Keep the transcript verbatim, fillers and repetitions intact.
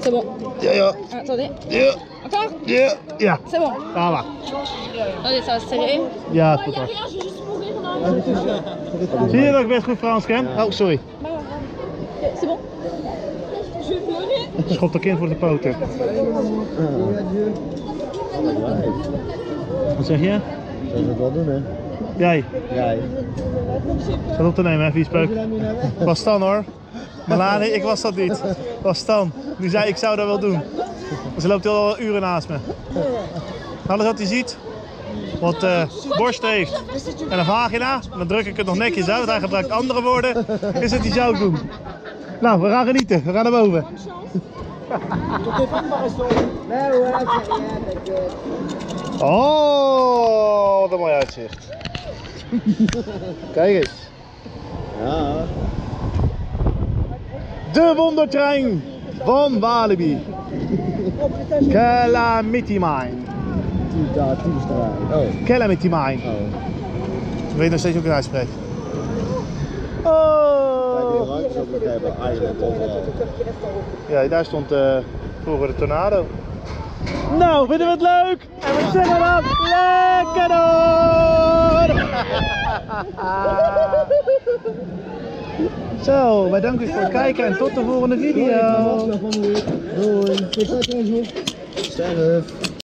C'est bon. Yeah, yeah. Attendez. Yeah. Encore yeah. Yeah. C'est bon. Ça va. Attendez, ça va se serrer. Yeah, oh, regarde, je vais juste mourir. Non, zie je dat ik best goed Frans ken? Oh, sorry. C'est bon. Je vais pleurer. Schop dat kind voor de poten. Wat zeg je? Zou je dat wel doen, hè? Jij? Jij. Zat op te nemen, hè, viespeuk. Was dan hoor. Melanie, ik was dat niet. Dat was Stan. Die zei ik zou dat wel doen. Ze loopt al uren naast me. Alles wat hij ziet, wat uh, borst heeft en een vagina, dan druk ik het nog netjes uit. Hij gebruikt andere woorden. Is het die zou doen. Nou, we gaan genieten. We gaan naar boven. Oh, wat een mooi uitzicht. Kijk eens. Ja. De wondertrein van Walibi. Calamity Mine. Oh. Calamity Mine. Oh. Weet nog steeds hoe ik het uitspreek. Oh. Ja, daar stond uh, vroeger de Tornado. Nou, vinden we het leuk? En we zeggen dan lekker door! Zo, wij danken u voor het kijken en tot de volgende video. Doei. Tot ziens.